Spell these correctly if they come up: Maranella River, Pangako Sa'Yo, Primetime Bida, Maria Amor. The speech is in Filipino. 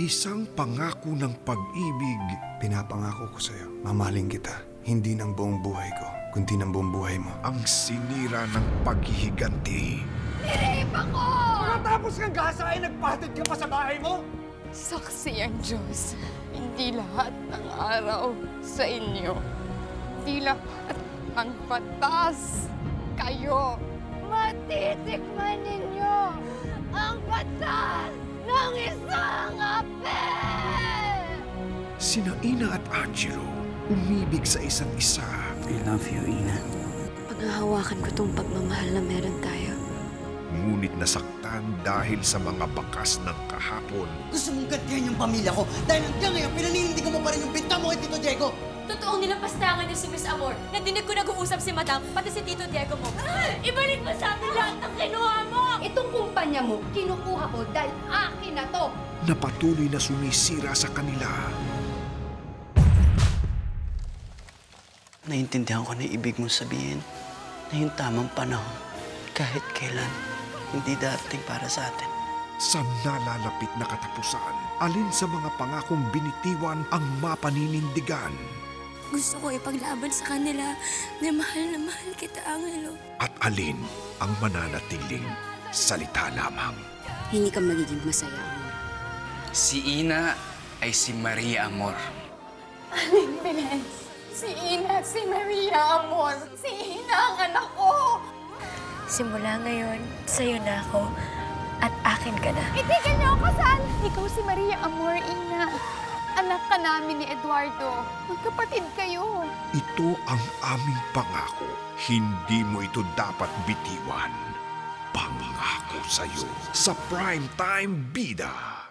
Isang pangako ng pag-ibig. Pinapangako ko sa'yo, mamahalin kita. Hindi ng buong buhay ko, kundi ng buong buhay mo. Ang sinira ng paghihiganti. Nirip ako! Matapos kang gasa ay nagpatid ka pa sa bahay mo? Saksi ang Diyos. Hindi lahat ng araw sa inyo. Hindi lahat ng batas kayo. Matitikman ninyo ang batas ng isang apel! Sina Ina at Angelo, umibig sa isa't isa. I love you, Ina. Panghahawakan ko tong pagmamahal na meron tayo. Ngunit nasaktan dahil sa mga bakas ng kahapon. Gusto mong gantihan yung pamilya ko dahil hanggang ngayon pinaninindigan mo pa rin yung pinta mo kay Tito Diego. Totoong nilampastangan niyo si Miss Amor. Nandinig ko nag-uusap si Madam, pati si Tito Diego mo. Ibalik mo sa amin lahat ng kinuha mo! Itong kumpanya mo, kinukuha ko dahil akin na to. Napatuloy na sumisira sa kanila. Naiintindihan ko na ibig mong sabihin na yung tamang panahon kahit kailan. Hindi darating para sa atin. Sa nalalapit na katapusan, alin sa mga pangakong binitiwan ang mapaninindigan? Gusto ko ipaglaban sa kanila na mahal kita, Angelo. At alin ang mananatiling salita lamang? Hindi ka magiging masaya, Amor. Si Ina ay si Maria Amor. Aling Belens, si Ina, si Maria Amor. Si Ina ang anak ko. Simula ngayon, sa'yo na ako at akin ka na. Itigil niyo ako saan? Ikaw si Maria Amor, Ina. Anak ka namin ni Eduardo. Magkapatid kayo. Ito ang aming pangako. Hindi mo ito dapat bitiwan. Pangako sa'yo sa Primetime Bida.